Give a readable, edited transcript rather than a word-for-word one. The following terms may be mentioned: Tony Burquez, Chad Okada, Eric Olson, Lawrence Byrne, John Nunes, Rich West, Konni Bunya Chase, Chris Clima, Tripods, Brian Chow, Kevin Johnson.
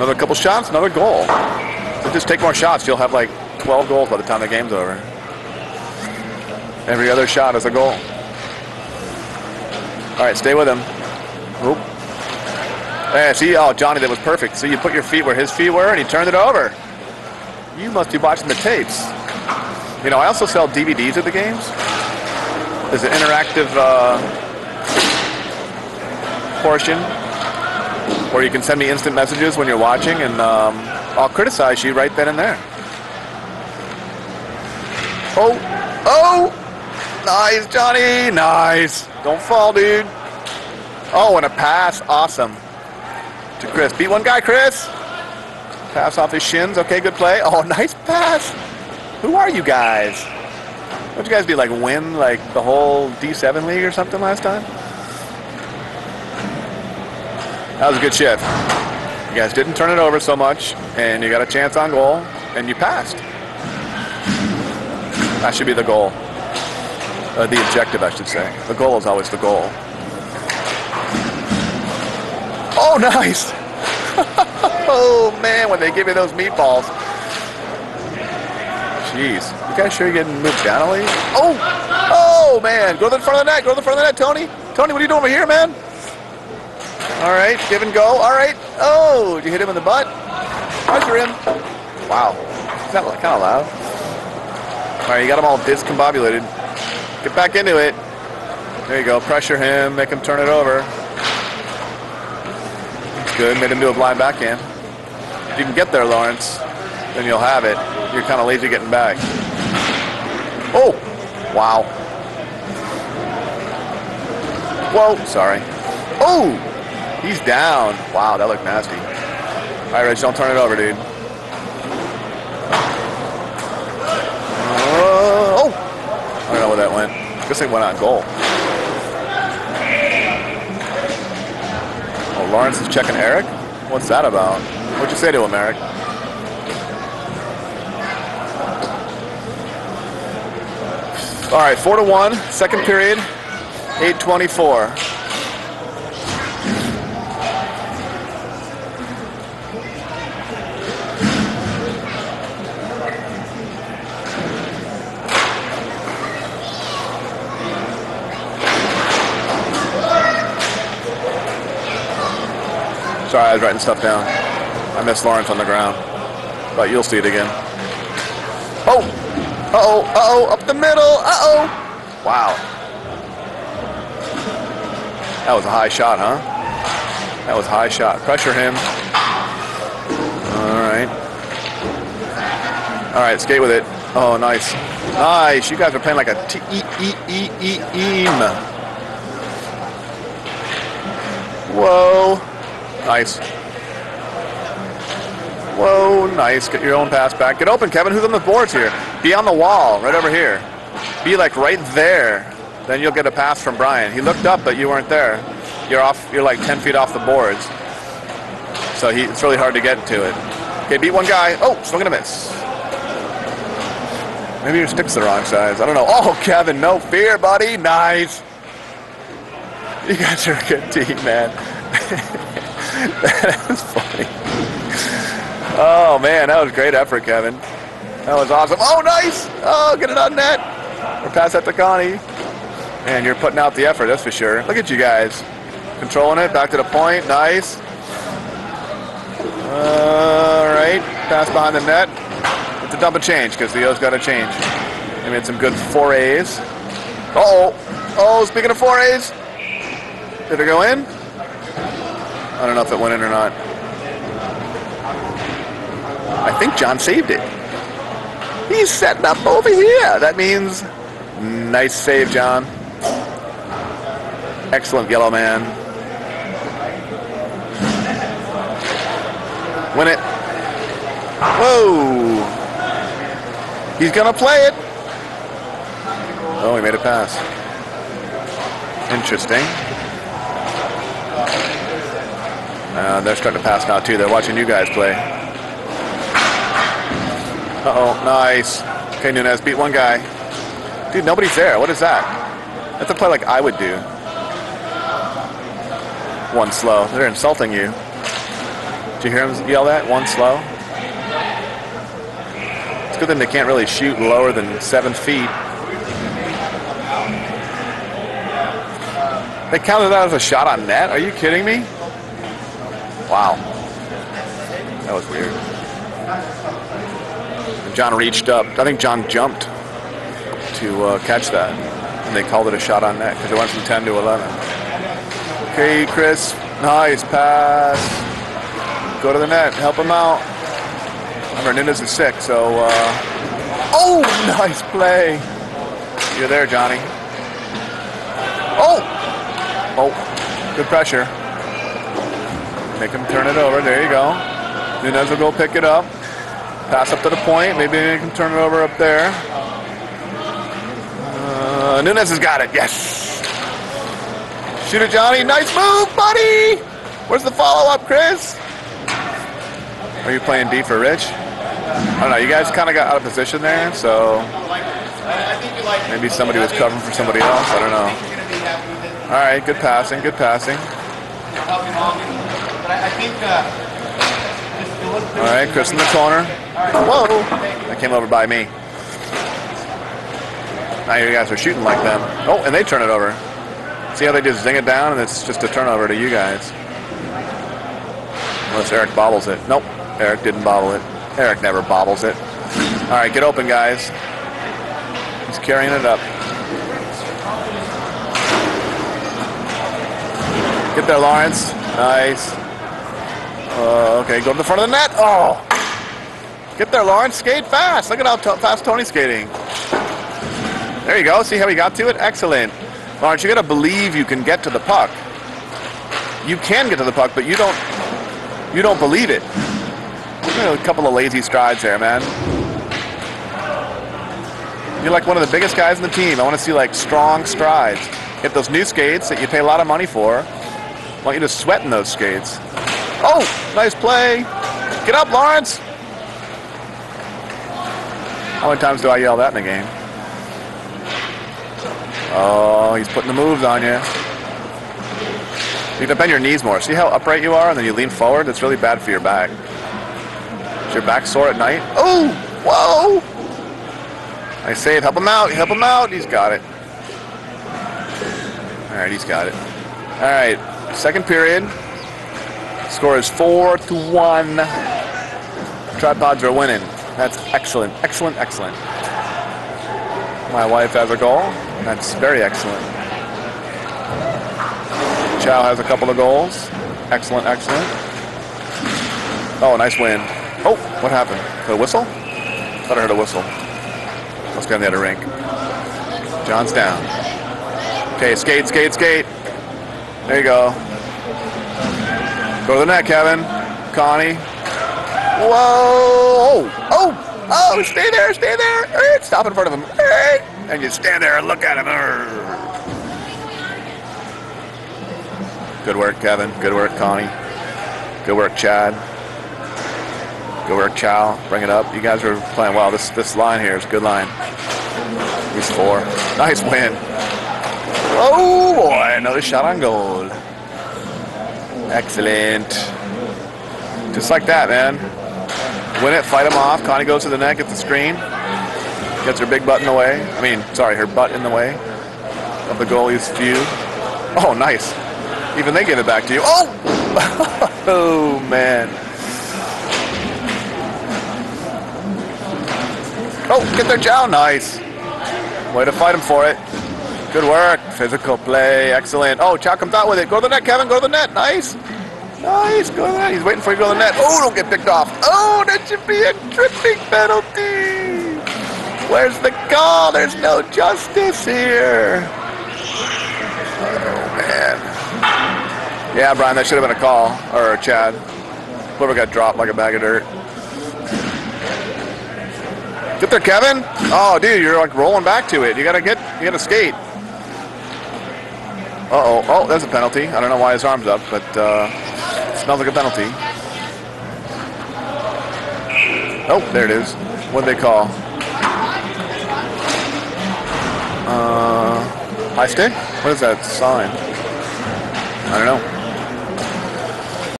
Another couple shots, another goal. So just take more shots. You'll have like 12 goals by the time the game's over. Every other shot is a goal. All right, stay with him. Oop. Hey, see, oh, Johnny, that was perfect. So you put your feet where his feet were, and he turned it over. You must be watching the tapes. You know, I also sell DVDs of the games. There's an interactive portion where you can send me instant messages when you're watching, and I'll criticize you right then and there. Oh, oh, nice, Johnny, nice. Don't fall, dude. Oh, and a pass, awesome, to Chris. Beat one guy, Chris. Pass off his shins, okay, good play. Oh, nice pass. Who are you guys? What'd you guys do, like win like the whole D7 league or something last time? That was a good shift. You guys didn't turn it over so much, and you got a chance on goal, and you passed. That should be the goal. The objective, I should say. The goal is always the goal. Oh, nice! Oh, man, when they give you those meatballs. Jeez. You guys sure you're getting moved down a league? Oh! Oh, man! Go to the front of the net! Go to the front of the net, Tony! Tony, what are you doing over here, man? All right, give and go. All right. Oh, did you hit him in the butt? Pressure him. Wow. Is that kind of loud? All right, you got him all discombobulated. Get back into it. There you go. Pressure him. Make him turn it over. That's good. Made him do a blind backhand. If you can get there, Lawrence, then you'll have it. You're kind of lazy getting back. Oh, wow. Whoa, sorry. Oh! He's down. Wow, that looked nasty. All right, Rich, don't turn it over, dude. Oh! I don't know where that went. I guess it went on goal. Oh, Lawrence is checking Eric? What's that about? What'd you say to him, Eric? All right, 4-1, second period, 8:24. Sorry, I was writing stuff down. I missed Lawrence on the ground, but you'll see it again. Oh, uh-oh, uh-oh, up the middle, uh-oh. Wow. That was a high shot, huh? That was a high shot. Pressure him. All right. All right, skate with it. Oh, nice. Nice, you guys are playing like a team. Whoa. Nice. Whoa, nice. Get your own pass back. Get open, Kevin. Who's on the boards here? Be on the wall, right over here. Be like right there. Then you'll get a pass from Brian. He looked up, but you weren't there. You're off. You're like 10 feet off the boards. So it's really hard to get to it. Okay, beat one guy. Oh, still gonna miss. Maybe your stick's the wrong size. I don't know. Oh, Kevin, no fear, buddy. Nice. You guys are a good team, man. That's funny. Oh, man, that was great effort, Kevin. That was awesome. Oh, nice. Oh, get it on net. Or pass that to Konni. And you're putting out the effort, that's for sure. Look at you guys. Controlling it, back to the point. Nice. All right. Pass behind the net. It's a dump and change because the O's got to change. They made some good forays. Uh-oh. Oh, speaking of forays. Did it go in? I don't know if it went in or not. I think John saved it. He's setting up over here. That means nice save, John. Excellent yellow man. Win it. Whoa. He's going to play it. Oh, he made a pass. Interesting. They're starting to pass now, too. They're watching you guys play. Uh-oh, nice. Okay, Nunes, beat one guy. Dude, nobody's there. What is that? That's a play like I would do. One slow. They're insulting you. Did you hear him yell that? One slow? It's good that they can't really shoot lower than 7 feet. They counted that as a shot on net? Are you kidding me? Wow. That was weird. John reached up. I think John jumped to catch that. And they called it a shot on net because it went from 10 to 11. Okay, Chris. Nice pass. Go to the net. Help him out. Remember, Nunes is sick, so... Oh, nice play. You're there, Johnny. Oh! Oh, good pressure. Make him turn it over. There you go. Nunes will go pick it up. Pass up to the point. Maybe they can turn it over up there. Nunes has got it. Yes. Shoot it, Johnny. Nice move, buddy. Where's the follow-up, Chris? Are you playing D for Rich? I don't know. You guys kind of got out of position there, so maybe somebody was covering for somebody else. I don't know. All right, good passing, good passing. All right, Chris in the corner. Whoa, that came over by me. Now you guys are shooting like them. Oh, and they turn it over. See how they just zing it down, and it's just a turnover to you guys. Unless Eric bobbles it. Nope, Eric didn't bobble it. Eric never bobbles it. All right, get open, guys. He's carrying it up. Get there, Lawrence. Nice. Okay, go to the front of the net. Oh! Get there, Lawrence. Skate fast. Look at how fast Tony's skating. There you go. See how he got to it? Excellent. Lawrence, you got to believe you can get to the puck. You can get to the puck, but you don't believe it. A couple of lazy strides there, man. You're like one of the biggest guys on the team. I want to see, like, strong strides. Get those new skates that you pay a lot of money for. I want you to sweat in those skates. Oh, nice play. Get up, Lawrence. How many times do I yell that in a game? Oh, he's putting the moves on you. You can bend your knees more. See how upright you are, and then you lean forward? That's really bad for your back. Is your back sore at night? Oh, whoa. I say it. Help him out. Help him out. He's got it. All right, he's got it. All right. Second period. Score is 4-1. Tripods are winning. That's excellent. Excellent, excellent. My wife has a goal. That's very excellent. Chow has a couple of goals. Excellent, excellent. Oh, nice win. Oh, what happened? The whistle? I thought I heard a whistle. Let's go on the other rink. John's down. Okay, skate, skate, skate. There you go. Go to the net, Kevin. Konni. Whoa! Oh! Oh! Oh! Stay there! Stay there! Stop in front of him. And you stand there and look at him. Good work, Kevin. Good work, Konni. Good work, Chad. Good work, Chow. Bring it up. You guys are playing well. This line here is a good line. He's four. Nice win. Oh boy, another shot on goal. Excellent. Just like that, man. Win it, fight him off. Konni goes to the net, gets the screen. Gets her big butt in the way. I mean, sorry, her butt in the way of the goalie's view. Oh, nice. Even they give it back to you. Oh! Oh, man. Oh, get their jowl. Nice. Way to fight him for it. Good work. Physical play. Excellent. Oh, Chow comes out with it. Go to the net, Kevin. Go to the net. Nice. Nice. Go to the net. He's waiting for you to go to the net. Oh, don't get picked off. Oh, that should be a tripping penalty. Where's the call? There's no justice here. Oh, man. Yeah, Brian, that should have been a call. Or a Chad. Whoever got dropped like a bag of dirt. Get there, Kevin. Oh, dude, you're like rolling back to it. You gotta skate. Uh-oh. Oh, there's a penalty. I don't know why his arm's up, but it smells like a penalty. Oh, there it is. What did they call? High stick? What is that sign? I don't know.